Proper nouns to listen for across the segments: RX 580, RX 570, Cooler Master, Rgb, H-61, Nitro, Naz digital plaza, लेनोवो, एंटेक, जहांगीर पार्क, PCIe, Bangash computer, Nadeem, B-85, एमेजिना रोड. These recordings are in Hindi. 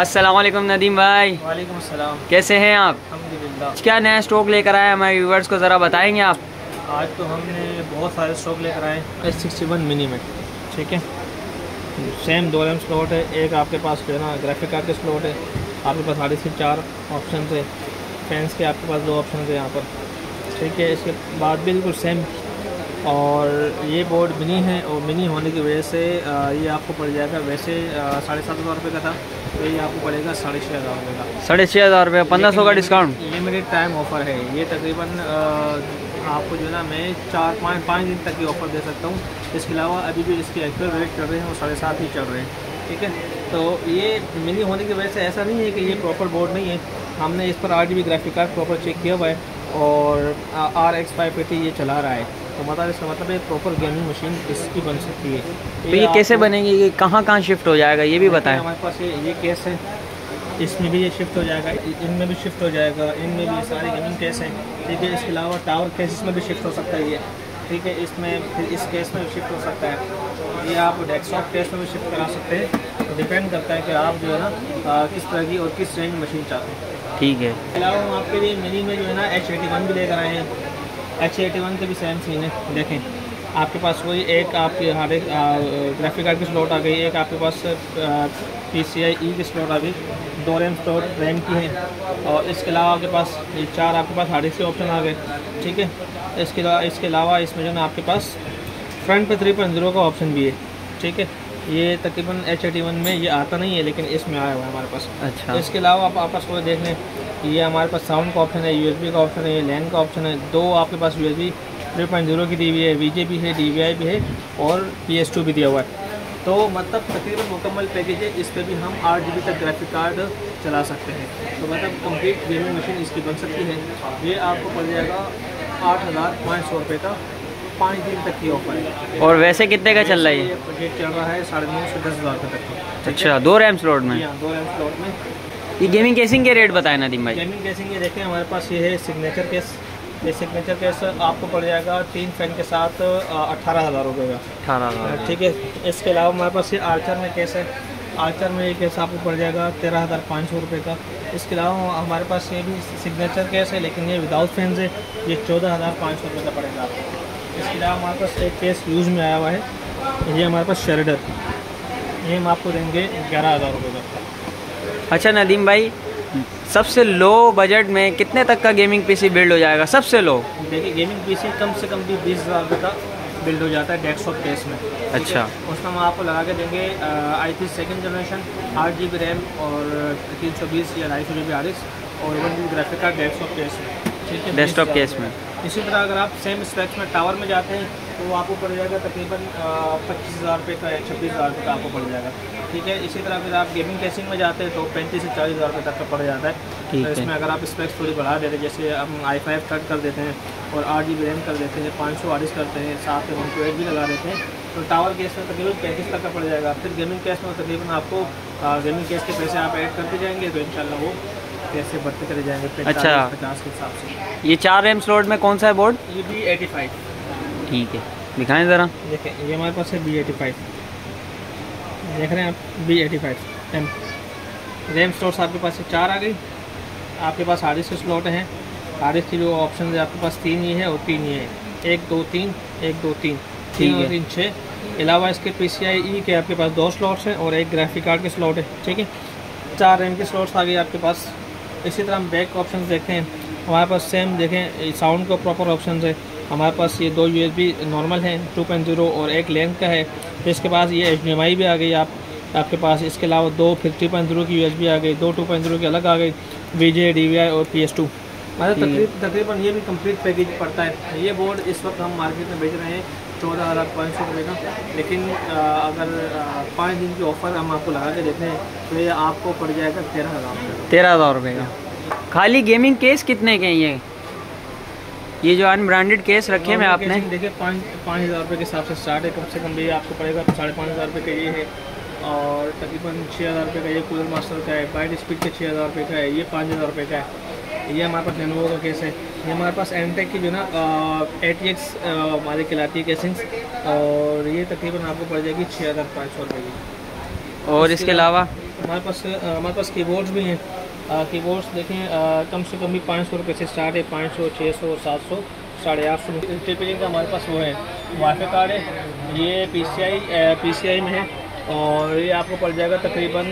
अस्सलामुअलैकुम नदीम भाई। वालेकुम अस्सलाम, कैसे हैं आप? अल्हम्दुलिल्लाह। क्या नया स्टॉक लेकर आए हमारे व्यूवर्स को ज़रा बताएंगे आप? आज तो हमने बहुत सारे स्टॉक लेकर आए हैं। H-61 मिनी में, ठीक है, सेम दो रैम स्लॉट है, एक आपके पास जो है ना ग्राफिक कार्ड के स्लॉट है, आपके पास हार्ड डिस्क के 4 ऑप्शन है, फैंस के आपके पास 2 ऑप्शन है यहाँ पर, ठीक है। इसके बाद बिल्कुल सेम, और ये बोर्ड मिनी है और मिनी होने की वजह से ये आपको पड़ जाएगा, वैसे 7,500 रुपये का था, तो ये आपको पड़ेगा 6,500 रुपये का। 6,500 रुपये, 1500 का डिस्काउंट। ये मेरे टाइम ऑफ़र है, ये तकरीबन आपको जो है ना मैं 4-5 दिन तक ये ऑफ़र दे सकता हूँ। इसके अलावा अभी भी इसके एक्चुअल रेट चल रहे हैं वो 7.5 ही चल रहे हैं, ठीक है। तो ये मिनी होने की वजह से ऐसा नहीं है कि ये प्रॉपर बोर्ड नहीं है, हमने इस पर RGB graphic card proper check किया हुआ है और RX 580 ये चला रहा है, तो मतलब इसका मतलब एक प्रॉपर गेमिंग मशीन इसकी बन सकती है। तो ये कैसे बनेगी, ये कहाँ कहाँ शिफ्ट हो जाएगा, ये भी बताएं। हमारे पास ये केस है, इसमें भी ये शिफ्ट हो जाएगा, इनमें भी शिफ्ट हो जाएगा, इनमें भी सारे गेमिंग केस हैं, ठीक है। इसके अलावा टावर केसेस में भी शिफ्ट हो सकता है ये, ठीक है, इसमें फिर इस केस में भी शिफ्ट हो सकता है, ये आप डेस्कटॉप केस में भी शिफ्ट करा सकते हैं। डिपेंड करता है कि आप जो है ना किस तरह की और किस रेंज मशीन चाहते हैं, ठीक है। इसके अलावा हम आपके लिए मिनी में जो है ना H-81 भी लेकर आए हैं। H-81 के भी सेम सीन है, देखें आपके पास वही एक आपके हर एक ग्राफिक कार्ड की स्लॉट आ गई, एक आपके पास PCIe की स्लॉट आ गई, 2 रैम स्लॉट रैम की है, और इसके अलावा आपके पास 4 आपके पास हार्ड डिस्क के ऑप्शन आ गए, ठीक है। इसके अलावा इसमें जो है आपके पास फ्रंट पे 3.0 का ऑप्शन भी है, ठीक है। ये तकरीबन H-81 में ये आता नहीं है लेकिन इसमें आया हुआ है हमारे पास। अच्छा, इसके अलावा आप पास वो देख लें, ये हमारे पास साउंड का ऑप्शन है, USB का ऑप्शन है, लैन का ऑप्शन है, 2 आपके पास USB 3.0 की दी हुई है, VGA भी है, DVI भी है और PS2 भी दिया हुआ है। तो मतलब तकरीबन मुकम्मल पैकेज है, इस पर भी हम 8GB तक ग्राफिक कार्ड चला सकते हैं, तो मतलब कंप्लीट गेमिंग मशीन इसकी बन सकती है। ये आपको पड़ जाएगा 8,500 रुपये का, 5 दिन तक की ऑफर है। और वैसे कितने का चल रहा है? ये चल रहा है 9,500 से 10,000 तक। अच्छा, 2 रैम स्लॉट में? हाँ, 2 रैम स्लॉट में। ये गेमिंग केसिंग के रेट बताए नदीम भाई। गेमिंग केसिंग ये देखें, हमारे पास ये है सिग्नेचर केस, ये सिग्नेचर केस आपको पड़ जाएगा 3 फैन के साथ 18,000 रुपये का। 18,000, ठीक है। इसके अलावा हमारे पास ये आर्चर में केस है, आर्चर में ये केस आपको पड़ जाएगा 13,500 रुपये का। इसके अलावा हमारे पास ये भी सिग्नेचर केस है लेकिन ये विदाउट फैन है, ये 14,500 रुपये का पड़ेगा आपको। इसके अलावा हमारे पास एक केस यूज़ में आया हुआ है, ये हमारे पास शेल्डर, ये हम आपको देंगे 11,000 रुपये का। अच्छा नदीम भाई, सबसे लो बजट में कितने तक का गेमिंग पीसी बिल्ड हो जाएगा? सबसे लो देखिए, गेमिंग पीसी कम से कम भी 20,000 रुपये का बिल्ड हो जाता है डेस्कटॉप केस में। अच्छा, उसमें हम आपको लगा के देंगे i3 2nd generation, 8GB RAM और 320 या 256 GB RX और 1GB graphic card desktop case में, ठीक है, डेस्कटॉप केस में। इसी तरह अगर आप सेम स्पेक्स में टावर में जाते हैं तो आपको पड़ जाएगा तकरीबन 25,000 रुपये का या 26,000 रुपये का आपको पड़ जाएगा, ठीक है। इसी तरह अगर आप गेमिंग केसिंग में जाते हैं तो 35,000 से 40,000 रुपये तक का पड़ जाता है, ठीक है। इसमें अगर आप स्पेक्स थोड़ी बढ़ा देते हैं, जैसे हम i5 कट कर देते हैं और 8GB रैम कर देते हैं, 500 RX करते हैं, साथ में 128 भी लगा देते हैं, तो टावर केस में तकरीबन 35 तक का पड़ जाएगा। फिर गेमिंग केस में तकरीबन आपको गेमिंग केस के पैसे आप ऐड करते जाएंगे तो इंशाल्लाह वो कैसे बढ़ते चले जाएंगे। अच्छा, 50 के हिसाब से। ये 4 रैम स्लॉट में कौन सा है बोर्ड? ये B-85, ठीक है, दिखाएं ज़रा। देखें, ये हमारे पास है B-85, देख रहे हैं आप, B-85 रैम स्लॉट्स आपके पास है 4 आ गई, आपके पास हार्ड डिस्क स्लॉट हैं, हार्ड डिस्क की जो ऑप्शन है आपके पास 3 ये है और 3 ये है, 1 2 3 1 2 3, ठीक है, 3 6। अलावा इसके PCIe के आपके पास 2 स्लॉट्स हैं और एक ग्राफिक कार्ड के स्लॉट है, ठीक है। 4 रैम के स्लॉट्स आ गए आपके पास। इसी तरह हम बैक ऑप्शन देखते हैं, हमारे पास सेम देखें, साउंड का प्रॉपर ऑप्शन है हमारे पास, ये 2 USB नॉर्मल हैं 2.0 और एक लेंथ का है। इसके बाद ये HDMI भी आ गई आपके पास, इसके अलावा 2 फिर 3.0 की USB आ गई, 2 2.0 की अलग आ गई, VGA DVI और PS2, मतलब तकरीबन ये भी कंप्लीट पैकेज पड़ता है। ये बोर्ड इस वक्त हम मार्केट में बेच रहे हैं 14,500 रुपये का, लेकिन अगर 5 दिन की ऑफ़र हम आपको लगा के देते हैं तो ये आपको पड़ जाएगा 13,000 रुपये। 13,000 रुपये का खाली गेमिंग केस। कितने के हैं ये जो अनब्रांडेड केस रखे हैं? मैं आपने देखिए 5,000 रुपये के हिसाब से स्टार्ट है, कम से कम भी आपको पड़ेगा 5,500 रुपये का ये है, और तकरीबन 6,000 रुपये का ये कूलर मास्टर का है, वाइड स्पीड के 6,000 रुपये का है, ये 5,000 रुपये का है। ये हमारे पास लेनोवो का केस है, ये हमारे पास एंटेक की जो ना 80X हमारे खिलाती है केसिंग्स, और ये तकरीबन आपको पड़ जाएगी 6,500 रुपये की। और इसके अलावा हमारे पास कीबोर्ड्स भी हैं। कीबोर्ड्स देखें कम से कम भी 500 रुपये से स्टार्ट है, 500, 600, 700, 850। का हमारे पास वो है वाईफाई कार्ड है, ये पीसीआई में है और ये आपको पड़ जाएगा तकरीबन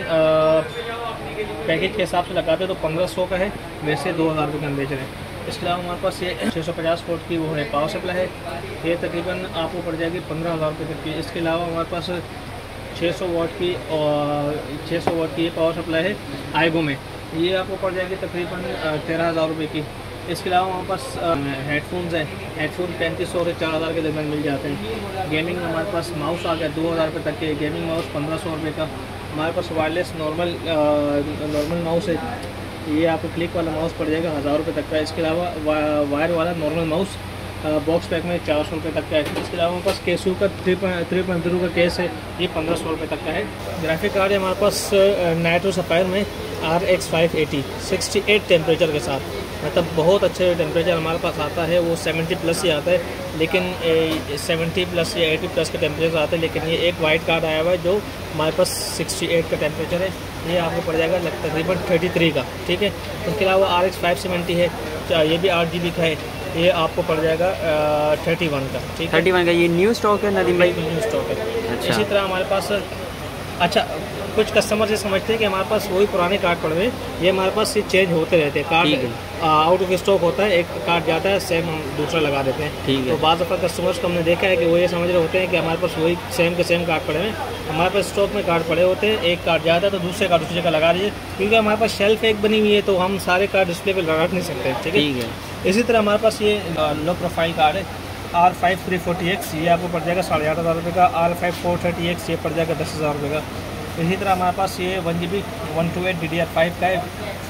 पैकेज के हिसाब से लगाते हैं तो 1500 का है, वैसे 2000 रुपये का हम बेच रहे हैं। इसके अलावा हमारे पास ये 650 वोल्ट की वो है पावर सप्लाई है, ये तकरीबन आपको पड़ जाएगी 15,000 रुपये तक की। इसके अलावा हमारे पास 600 वाट की और 600 वाट की पावर सप्लाई है आईबो में, ये आपको पड़ जाएगी तकरीबन 13,000 रुपये की। इसके अलावा हमारे पास हेडफोन्स हैं, हेडफोन 3500 से 4000 के दरमियान मिल जाते हैं। गेमिंग में हमारे पास माउस आ गया 2000 रुपये तक के, गेमिंग माउस 1500 रुपये का। हमारे पास वायरलेस नॉर्मल माउस है, ये आपको क्लिक वाला माउस पड़ जाएगा 1000 रुपये तक का। इसके अलावा वायर वाला नॉर्मल माउस बॉक्स पैक में 400 रुपये तक का है। इसके अलावा हमारे पास केसू का 3.0 का केस है, ये 1500 रुपये तक का है। ग्राफिक कार्ड है हमारे पास नाइट्रो सपायर में RX 580 68 टेम्परेचर के साथ, मतलब बहुत अच्छे टेम्परेचर हमारे पास आता है, वो 70+ ही आता है, लेकिन 70+ या 80+ के टेम्परेचर आते हैं। लेकिन ये एक वाइट कार्ड आया हुआ है जो हमारे पास 68 का टेम्परेचर है, ये आपको पड़ जाएगा तकरीबन 33 का, ठीक है। उसके अलावा RX 570 है, ये भी 8GB का है, ये आपको पड़ जाएगा 31 का, ठीक है। 31 का ये न्यू स्टॉक है नदीम भाई? न्यू स्टॉक है। अच्छा। इसी तरह हमारे पास अच्छा कुछ कस्टमर ये समझते हैं कि हमारे पास वही पुराने कार्ड पड़े हुए, ये हमारे पास ये चेंज होते रहते हैं, कार्ड आउट ऑफ स्टॉक होता है, एक कार्ड जाता है सेम हम दूसरा लगा देते हैं, ठीक है। तो बाद अपना कस्टमर्स को हमने देखा है कि वो ये समझ रहे होते हैं कि हमारे पास वही सेम के सेम कार्ड पड़े हैं, हमारे पास स्टॉक में कार्ड पड़े होते हैं, एक कार्ड जाता है तो दूसरे कार्ड दूसरे का लगा दीजिए, क्योंकि हमारे पास शेल्फ एक बनी हुई है तो हम सारे कार्ड डिस्प्ले पर लगा नहीं सकते, ठीक है। इसी तरह हमारे पास ये लो प्रोफाइल कार्ड है R5340X, ये आपको पड़ जाएगा 8,500 रुपये का। R5430X ये पड़ जाएगा 10,000 रुपये का। इसी तरह हमारे पास ये 1GB 128 DDR5 का है,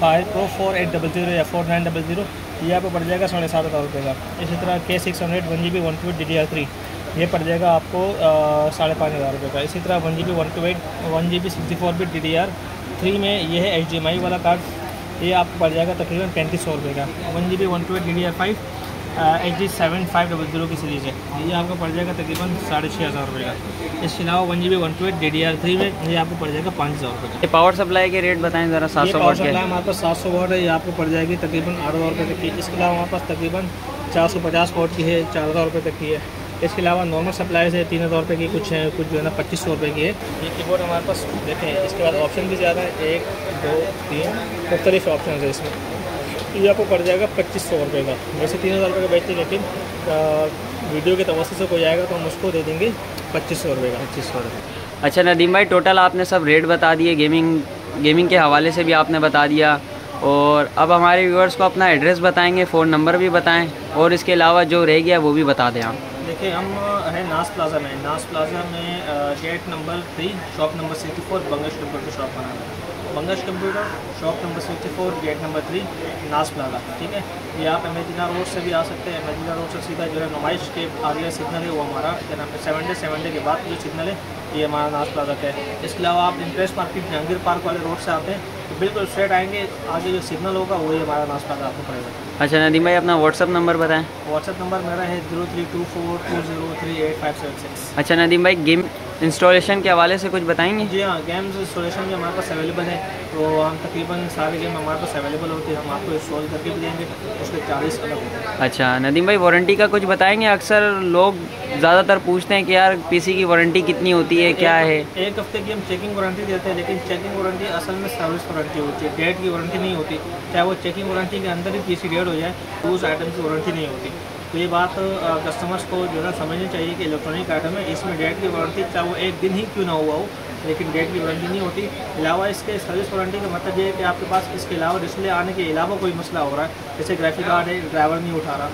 Fire Pro 4800 या 4900, ये आपको पड़ जाएगा 7,500 रुपये का। इसी तरह K600 1GB 128 DDR3 ये पड़ जाएगा आपको 5,500 रुपये का। इसी तरह 1GB 128 1GB 64 DDR3 में ये है HDMI वाला कार्ड, ये आपको पड़ जाएगा तकरीबन 3500 रुपये का। 1GB 128 DDR5 HD 7500 की सीरीज़ है, ये आपको पड़ जाएगा तकरीबन 6,500 रुपये का। इसके अलावा 1GB 128 DDR3 में ये आपको पड़ जाएगा 5,000 रुपये का। पावर सप्लाई के रेट बताएं ज़रा। 700 वाट के हमारे पास 700 वाट है, ये आपको पड़ जाएगी तकरीबन 8,000 रुपये तक की। इसके अलावा हमारे पास तकरीबन 450 वाट की है, 4,000 रुपये तक की है। इसके अलावा नॉर्मल सप्लाईज है 3,000 रुपये की, कुछ है कुछ जो है ना 2,500 रुपये की है। ये कीबोर्ड हमारे पास देखें, इसके बाद ऑप्शन भी ज़्यादा है, 1, 2, 3 मुख्तलिफ ऑप्शन है इसमें, ये आपको पड़ जाएगा 2,500 रुपये का। वैसे 3,000 रुपये का बेचते हैं, लेकिन वीडियो के तवस्सुल से कोई आएगा तो हम उसको दे देंगे 2,500 रुपये का। 2,500 रुपये। अच्छा नदीम भाई, टोटल आपने सब रेट बता दिए, गेमिंग के हवाले से भी आपने बता दिया, और अब हमारे व्यूअर्स को अपना एड्रेस बताएँगे, फ़ोन नंबर भी बताएँ, और इसके अलावा जो रह गया वो भी बता दें आप। देखिए हम है नाज प्लाजा में gate number 3, shop number 64, Bangash computer shop का नाम है, Bangash computer shop number 64, gate number 3, Naaz plaza, ठीक है। ये आप एमेजिना रोड से भी आ सकते हैं, एमेजिना रोड से सीधा जो है नुमाइश के आगे सिग्नल है वो हमारा क्या नाम है 7 डे के बाद जो सिग्नल है ये हमारा नाज प्लाजा का है। इसके अलावा आप इंटरेस्ट मार्केट जहांगीर पार्क वाले रोड से आते हैं तो बिल्कुल स्ट्रेट आएँगे, आगे जो सिग्नल होगा वही हमारा नाज प्लाजा आपको पड़ेगा। अच्छा नदीम भाई, अपना व्हाट्सअप नंबर बताएं। व्हाट्सअप नंबर मेरा है 0324203856। अच्छा नदीम भाई, गेम इंस्टॉलेशन के हवाले से कुछ बताएंगे? जी हाँ, गेम्स इंस्टॉलेशन भी हमारे पास अवेलेबल है, तो हम तकरीबन सारे गेम हमारे पास अवेलेबल होते हैं, हम आपको इंस्टॉल करके भी देंगे, उसके चार्जेस अलग होते हैं। अच्छा नदीम भाई, वारंटी का कुछ बताएँगे? अक्सर लोग ज़्यादातर पूछते हैं कि यार पीसी की वारंटी कितनी होती है, क्या है? एक हफ्ते की हम चेकिंग वारंटी देते हैं, लेकिन चेकिंग वारंटी असल में सर्विस वारंटी होती है, डेट की वारंटी नहीं होती, चाहे वो चेकिंग वारंटी के अंदर ही पीसी डेट हो जाए तो उस आइटम की वारंटी नहीं होती। तो ये बात कस्टमर्स को जो है समझनी चाहिए कि इलेक्ट्रॉनिक आइटम है, इसमें डेट की वारंटी चाहे वो एक दिन ही क्यों ना हुआ हो, लेकिन डेट की वारंटी नहीं होती। अलावा इसके सर्विस वारंटी का मतलब ये है कि आपके पास इसके अलावा डिस्प्ले आने के अलावा कोई मसला हो रहा है, जैसे ग्राफिक कार्ड है ड्राइवर नहीं उठा रहा,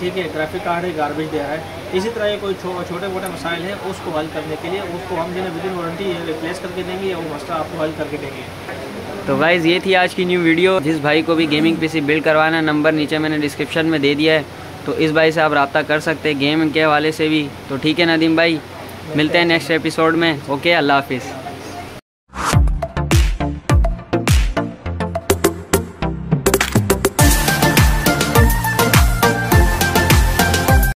ठीक है, ग्राफिक कार्ड है गार्बेज दे रहा है, इसी तरह ये कोई छोटे मोटे मसाइल हैं, उसको हल करने के लिए उसको हम जो है विदिन वारंटी रिप्लेस करके देंगे या वो मसला आपको हल करके देंगे। तो गाइस, ये थी आज की न्यू वीडियो। जिस भाई को भी गेमिंग पीसी बिल्ड करवाना, नंबर नीचे मैंने डिस्क्रिप्शन में दे दिया है, तो इस भाई से आप रब्ता कर सकते हैं गेम के हवाले से भी। तो ठीक है नदीम भाई, मिलते हैं नेक्स्ट एपिसोड में। ओके, अल्लाह हाफिज़।